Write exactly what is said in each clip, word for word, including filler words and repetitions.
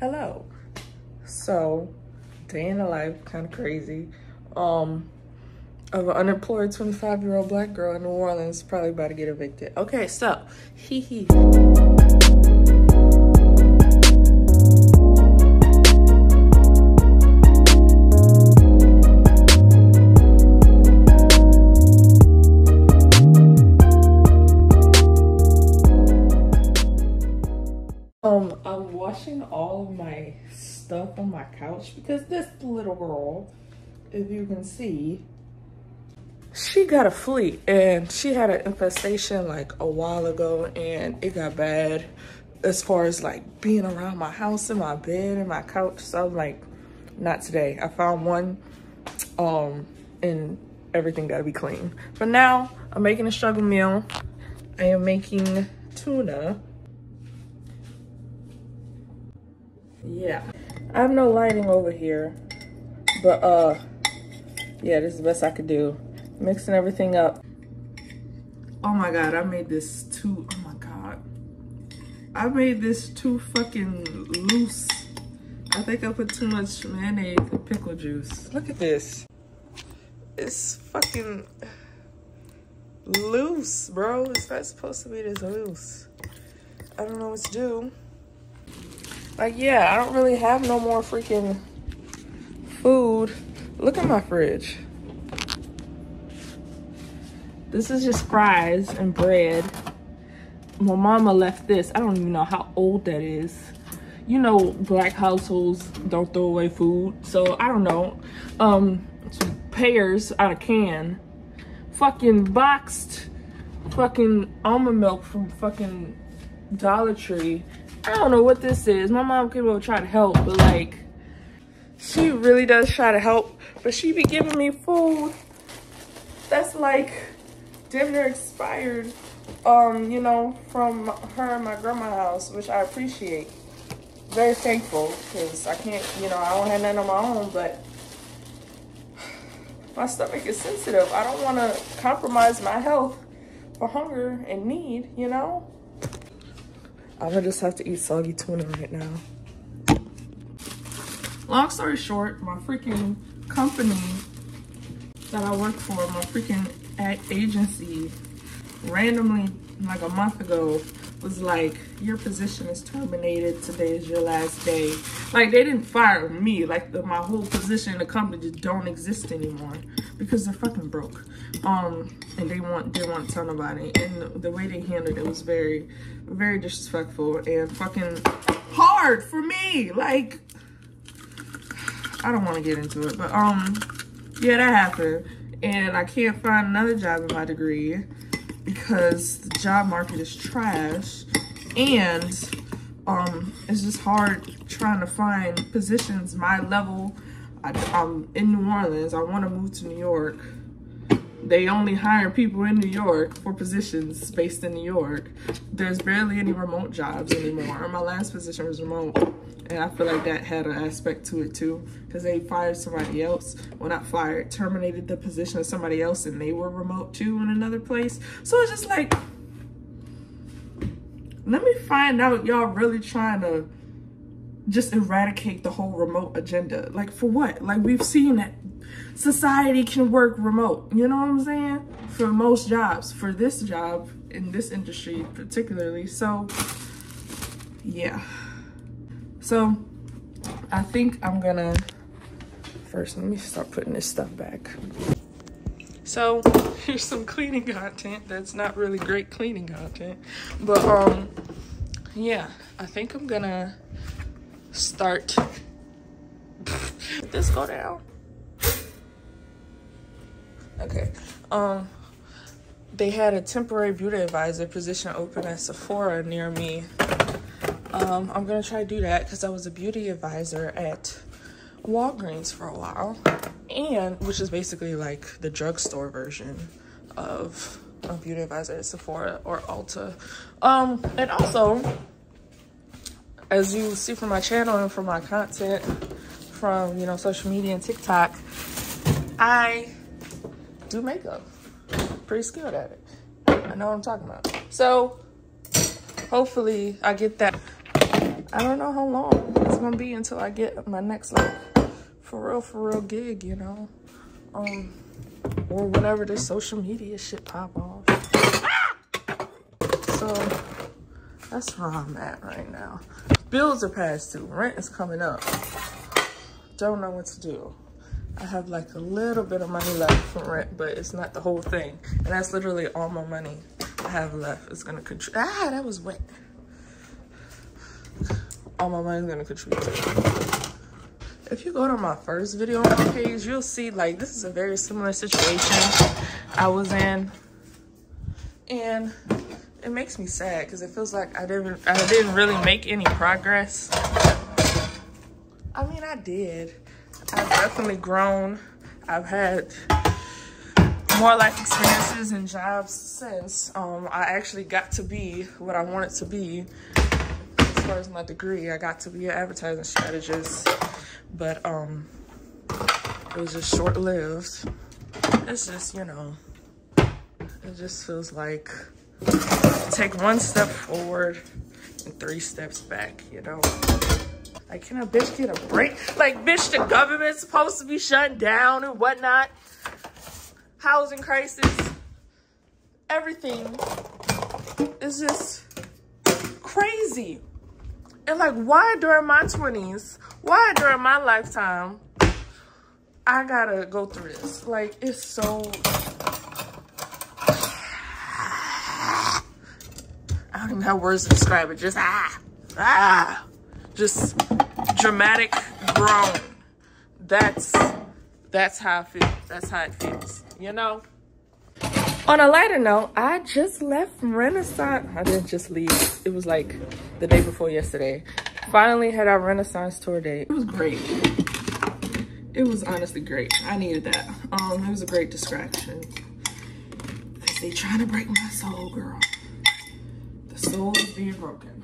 hello. So day in the life, kind of crazy, um of an unemployed twenty-five year old black girl in New Orleans, probably about to get evicted. Okay, so hee hee. Um, I'm washing all of my stuff on my couch because this little girl, if you can see, she got a flea and she had an infestation like a while ago, and it got bad as far as like being around my house and my bed and my couch. So I'm like, not today. I found one, um, and everything gotta be clean. For now, I'm making a struggle meal. I am making tuna. Yeah, I have no lighting over here, but uh yeah, this is the best I could do. Mixing everything up. Oh my god, I made this too. Oh my god, I made this too fucking loose. I think I put too much mayonnaise and pickle juice. Look at this, it's fucking loose, bro. It's not supposed to be this loose. I don't know what to do. Like, yeah, I don't really have no more freaking food. Look at my fridge. This is just fries and bread. My mama left this. I don't even know how old that is. You know, black households don't throw away food. So, I don't know. Um, pears out of can. Fucking boxed fucking almond milk from fucking Dollar Tree. I don't know what this is. My mom could well try to help, but like, she really does try to help, but she be giving me food that's like damn near expired, um, you know, from her and my grandma's house, which I appreciate. Very thankful, because I can't, you know, I don't have nothing on my own, but my stomach is sensitive. I don't want to compromise my health for hunger and need, you know? I'm gonna just have to eat soggy tuna right now. Long story short, my freaking company that I work for, my freaking agency, randomly like a month ago was like, your position is terminated, today is your last day. Like, they didn't fire me, like the, my whole position in the company just don't exist anymore because they're fucking broke, um and they want they want to tell nobody. And the, the way they handled it was very, very disrespectful and fucking hard for me. Like, I don't want to get into it, but um yeah, that happened. And I can't find another job in my degree because the job market is trash, and um, it's just hard trying to find positions my level. I, I'm in New Orleans. I want to move to New York. They only hire people in New York for positions based in New York. There's barely any remote jobs anymore. My last position was remote, and I feel like that had an aspect to it too, because they fired somebody else. Well, not fired, terminated the position of somebody else, and they were remote too in another place. So it's just like, let me find out y'all really trying to just eradicate the whole remote agenda. Like, for what? Like, we've seen that society can work remote, you know what I'm saying? For most jobs, for this job, in this industry particularly. So, yeah. So, I think I'm gonna, first, let me start putting this stuff back. So, here's some cleaning content that's not really great cleaning content. But, um, yeah, I think I'm gonna start. Did this go down? Okay, um, they had a temporary beauty advisor position open at Sephora near me. Um, I'm gonna try to do that because I was a beauty advisor at Walgreens for a while, and which is basically like the drugstore version of a beauty advisor at Sephora or Ulta. Um, and also, as you see from my channel and from my content, from, you know, social media and TikTok, I do makeup. Pretty skilled at it. I know what I'm talking about. So hopefully I get that. I don't know how long it's gonna be until I get my next, like, for real, for real gig, you know? Um, or whenever this social media shit pop off. So, that's where I'm at right now. Bills are past due. Rent is coming up. Don't know what to do. I have like a little bit of money left from rent, but it's not the whole thing. And that's literally all my money I have left. It's gonna contribute. Ah, that was wet. All my money's gonna contribute. If you go to my first video on my page, you'll see like this is a very similar situation I was in, and it makes me sad because it feels like I didn't, I didn't really make any progress. I mean, I did. I've definitely grown. I've had more life experiences and jobs since um, I actually got to be what I wanted to be. As far as my degree, I got to be an advertising strategist, but um, it was just short-lived. It's just, you know, it just feels like take one step forward and three steps back, you know? Like, can a bitch get a break? Like, bitch, the government's supposed to be shut down and whatnot. Housing crisis. Everything is just crazy. And, like, why during my twenties, why during my lifetime, I gotta go through this? Like, it's so... I don't even have words to describe it. Just, ah, ah. Just dramatic groan. That's that's how I feel. That's how it feels, you know? On a lighter note, I just left Renaissance. I didn't just leave. It was like the day before yesterday. Finally had our Renaissance tour day. It was great. It was honestly great. I needed that. Um, it was a great distraction. 'Cause they trying to break my soul, girl. The soul is being broken.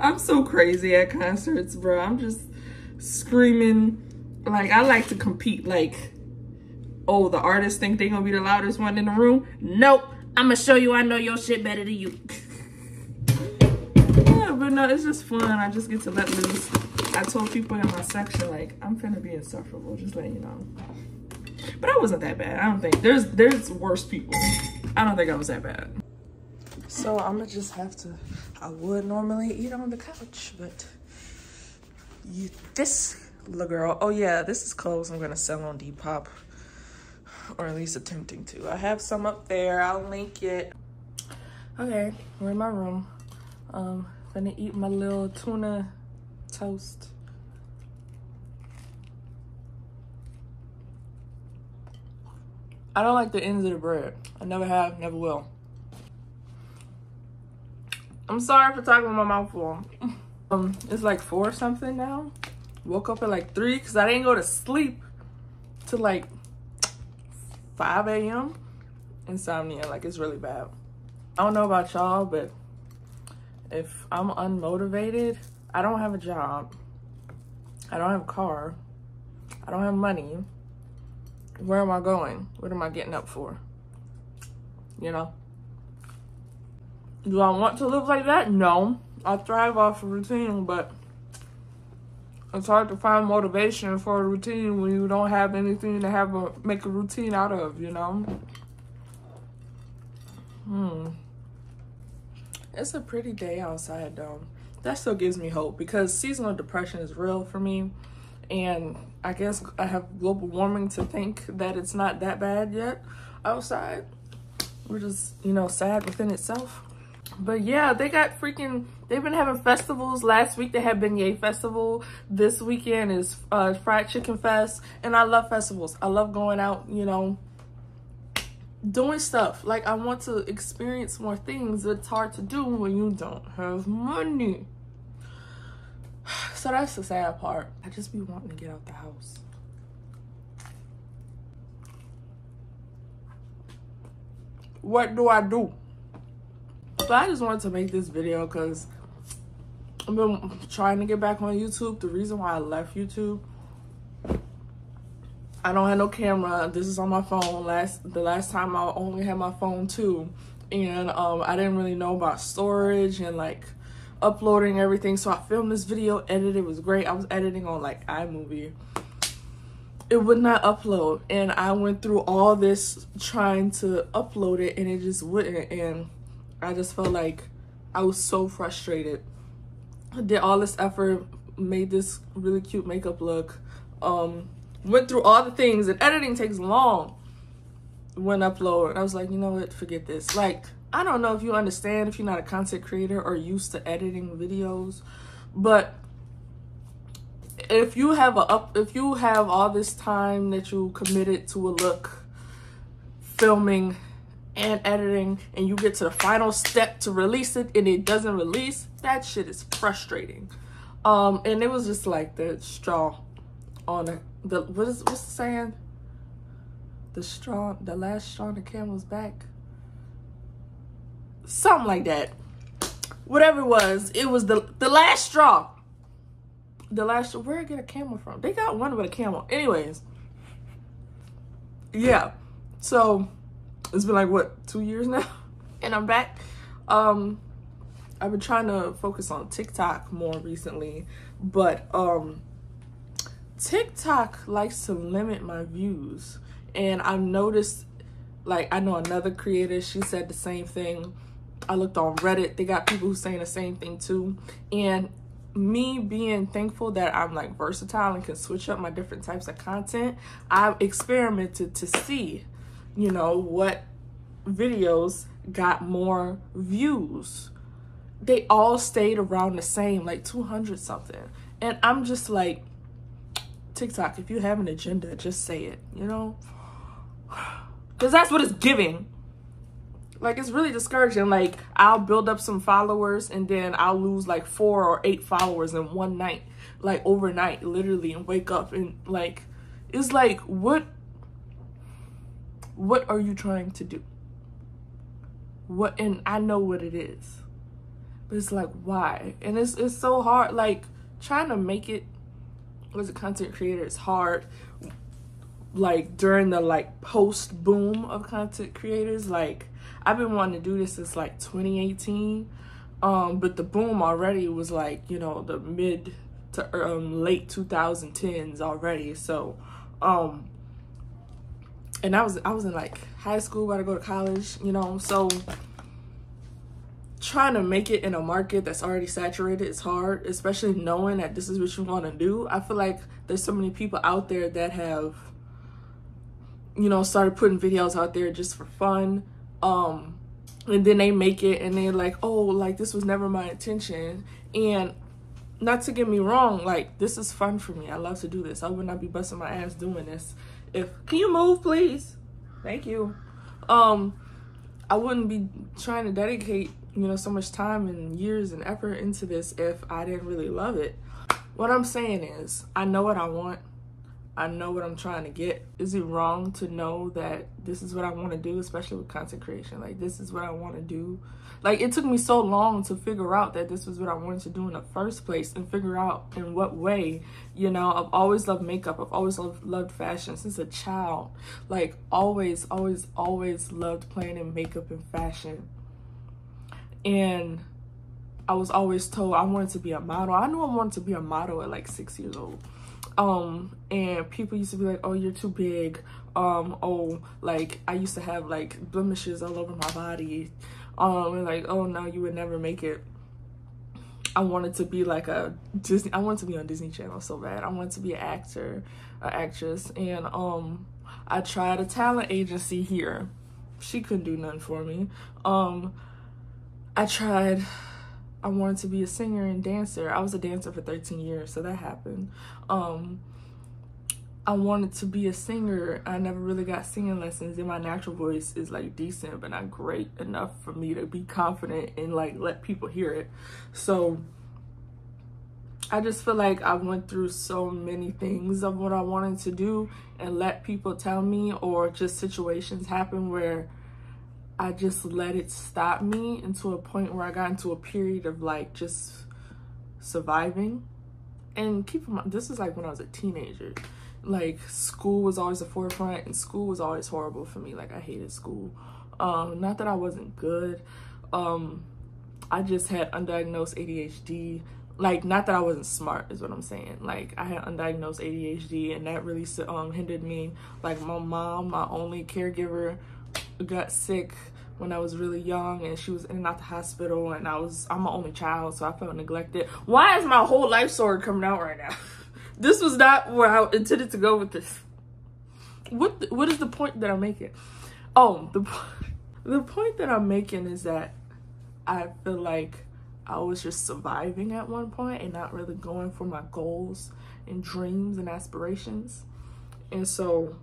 I'm so crazy at concerts, bro. I'm just screaming. Like, I like to compete. Like, oh, the artists think they're going to be the loudest one in the room? Nope. I'm going to show you I know your shit better than you. Yeah, but no, it's just fun. I just get to let loose. I told people in my section, like, I'm finna be insufferable. Just letting you know. But I wasn't that bad. I don't think. There's, there's worse people. I don't think I was that bad. So I'm gonna just have to, I would normally eat on the couch, but you, this little girl, oh yeah, this is clothes I'm gonna sell on Depop, or at least attempting to. I have some up there, I'll link it. Okay, we're in my room. Um, gonna eat my little tuna toast. I don't like the ends of the bread. I never have, never will. I'm sorry for talking with my mouth full. Um, it's like four or something now. Woke up at like three because I didn't go to sleep till like five A M Insomnia, like it's really bad. I don't know about y'all, but if I'm unmotivated, I don't have a job. I don't have a car. I don't have money. Where am I going? What am I getting up for? You know? Do I want to live like that? No. I thrive off of routine, but it's hard to find motivation for a routine when you don't have anything to have a make a routine out of, you know? Hmm. It's a pretty day outside, though. That still gives me hope because seasonal depression is real for me. And I guess I have global warming to think that it's not that bad yet outside. We're just, you know, sad within itself. But yeah, they got freaking, they've been having festivals. Last week they had Beignet Festival. This weekend is uh, Fried Chicken Fest. And I love festivals. I love going out, you know, doing stuff. Like, I want to experience more things. It's hard to do when you don't have money. So that's the sad part. I just be wanting to get out the house. What do I do? So I just wanted to make this video because I've been trying to get back on YouTube. The reason why I left YouTube, I don't have no camera. This is on my phone. Last the last time I only had my phone too, and um, I didn't really know about storage and like uploading everything. So I filmed this video, edited, it was great. I was editing on like iMovie. It would not upload, and I went through all this trying to upload it, and it just wouldn't, and I just felt like I was so frustrated. I did all this effort, made this really cute makeup look, um, went through all the things, and editing takes long when upload, and I was like, you know what, forget this. Like, I don't know if you understand, if you're not a content creator or used to editing videos, but if you have a up if you have all this time that you committed to a look, filming and editing, and you get to the final step to release it and it doesn't release, that shit is frustrating. Um and it was just like the straw on the, the what is what's the saying? The straw the last straw on the camel's back. Something like that. Whatever it was, it was the the last straw. The last, where did I get a camel from? They got one with a camel. Anyways, yeah. So it's been like what, two years now, and I'm back. Um, I've been trying to focus on TikTok more recently, but um, TikTok likes to limit my views, and I've noticed. Like, I know another creator, she said the same thing. I looked on Reddit; they got people who saying the same thing too, and. Me being thankful that I'm like versatile and can switch up my different types of content, I've experimented to see, you know, what videos got more views. They all stayed around the same, like two hundred something. And I'm just like, TikTok, if you have an agenda, just say it, you know? Because that's what it's giving. Like, it's really discouraging. Like, I'll build up some followers and then I'll lose like four or eight followers in one night, like overnight, literally, and wake up and like, it's like, what, what are you trying to do? What, and I know what it is, but it's like, why? And it's, it's so hard, like trying to make it as a content creator is hard. Like during the like post boom of content creators, like, I've been wanting to do this since like twenty eighteen, um, but the boom already was like, you know, the mid to um, late two thousand tens already. So, um, and I was I was in like high school, about to go to college, you know. So, trying to make it in a market that's already saturated is hard, especially knowing that this is what you want to do. I feel like there's so many people out there that have, you know, started putting videos out there just for fun. Um, and then they make it and they're like, oh, like this was never my intention. And not to get me wrong, like this is fun for me. I love to do this. I would not be busting my ass doing this. If, can you move please? Thank you. Um, I wouldn't be trying to dedicate, you know, so much time and years and effort into this if I didn't really love it. What I'm saying is, I know what I want. I know what I'm trying to get. Is it wrong to know that this is what I want to do, especially with content creation? Like, this is what I want to do. Like, it took me so long to figure out that this was what I wanted to do in the first place and figure out in what way, you know. I've always loved makeup. I've always loved, loved fashion since a child. Like, always, always, always loved playing in makeup and fashion. And I was always told I wanted to be a model. I knew I wanted to be a model at like six years old. Um, and people used to be like, oh, you're too big. Um, oh, like, I used to have, like, blemishes all over my body. Um, and like, oh, no, you would never make it. I wanted to be, like, a Disney, I wanted to be on Disney Channel so bad. I wanted to be an actor, an actress. And, um, I tried a talent agency here. She couldn't do nothing for me. Um, I tried... I wanted to be a singer and dancer. I was a dancer for thirteen years, so that happened. Um, I wanted to be a singer. I never really got singing lessons, and my natural voice is like decent, but not great enough for me to be confident and like let people hear it. So I just feel like I went through so many things of what I wanted to do and let people tell me, or just situations happen where I just let it stop me into a point where I got into a period of like just surviving. And keep in mind, this is like when I was a teenager. Like, school was always the forefront, and school was always horrible for me. Like, I hated school. Um, not that I wasn't good. Um, I just had undiagnosed A D H D. Like, not that I wasn't smart is what I'm saying. Like, I had undiagnosed A D H D, and that really um hindered me. Like, my mom, my only caregiver, got sick when I was really young, and she was in and out the hospital, and I was, I'm my only child, so I felt neglected. Why is my whole life story coming out right now? This was not where I intended to go with this. What the, what is the point that I'm making? Oh, the, the point that I'm making is that I feel like I was just surviving at one point and not really going for my goals and dreams and aspirations. And so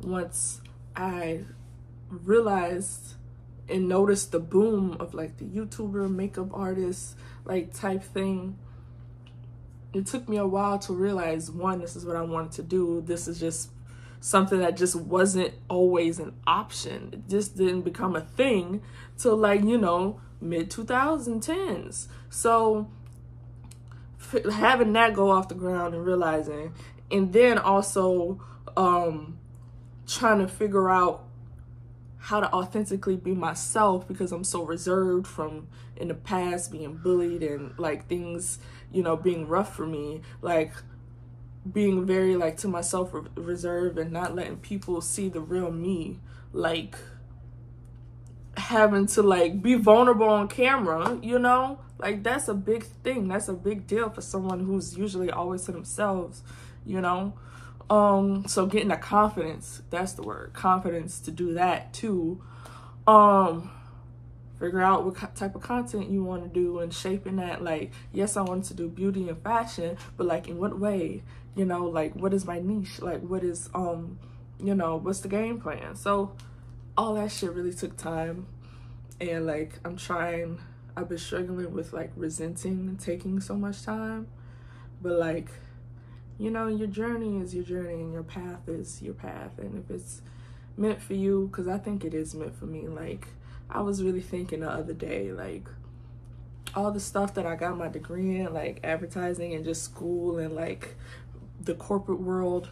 once I realized and noticed the boom of like the YouTuber, makeup artist, like type thing, it took me a while to realize, one, this is what I wanted to do. This is just something that just wasn't always an option. It just didn't become a thing till like, you know, mid twenty tens. So having that go off the ground and realizing, and then also um trying to figure out how to authentically be myself, because I'm so reserved from in the past being bullied and like things, you know, being rough for me, like being very like to myself, reserved, and not letting people see the real me, like having to like be vulnerable on camera, you know, like that's a big thing, that's a big deal for someone who's usually always to themselves, you know. Um so getting the confidence, that's the word, confidence to do that too. Um figure out what type of content you want to do and shaping that. Like, yes, I wanted to do beauty and fashion, but like in what way, you know, like what is my niche, like what is um you know, what's the game plan? So all that shit really took time, and like I'm trying, I've been struggling with like resenting and taking so much time, but like, you know, your journey is your journey and your path is your path, and if it's meant for you, because I think it is meant for me. Like, I was really thinking the other day, like all the stuff that I got my degree in, like advertising and just school and like the corporate world,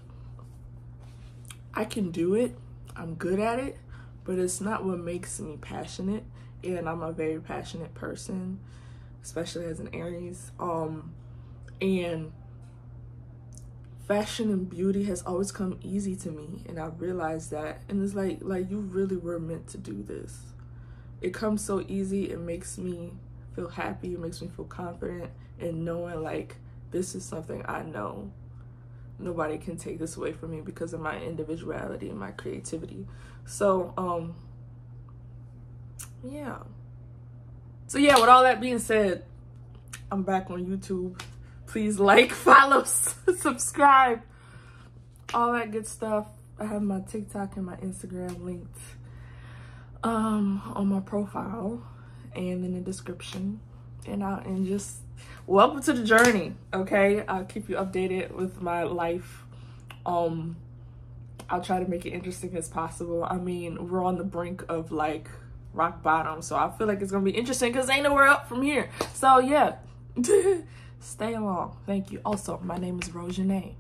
I can do it, I'm good at it, but it's not what makes me passionate. And I'm a very passionate person, especially as an Aries. Um, and fashion and beauty has always come easy to me, and I realized that. And it's like, like you really were meant to do this. It comes so easy, it makes me feel happy, it makes me feel confident, and knowing like, this is something I know. Nobody can take this away from me because of my individuality and my creativity. So, um, yeah. So yeah, with all that being said, I'm back on YouTube. Please like, follow, subscribe, all that good stuff. I have my TikTok and my Instagram linked um, on my profile and in the description. And I'll and just welcome to the journey, okay? I'll keep you updated with my life. Um, I'll try to make it interesting as possible. I mean, we're on the brink of like rock bottom, so I feel like it's gonna be interesting because ain't nowhere up from here. So yeah, stay along. Thank you. Also, my name is Rhojohnae.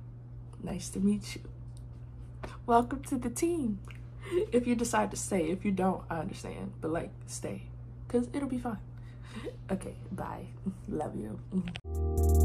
Nice to meet you. Welcome to the team. If you decide to stay, if you don't, I understand. But like, stay, cause it'll be fun. Okay, bye. Love you.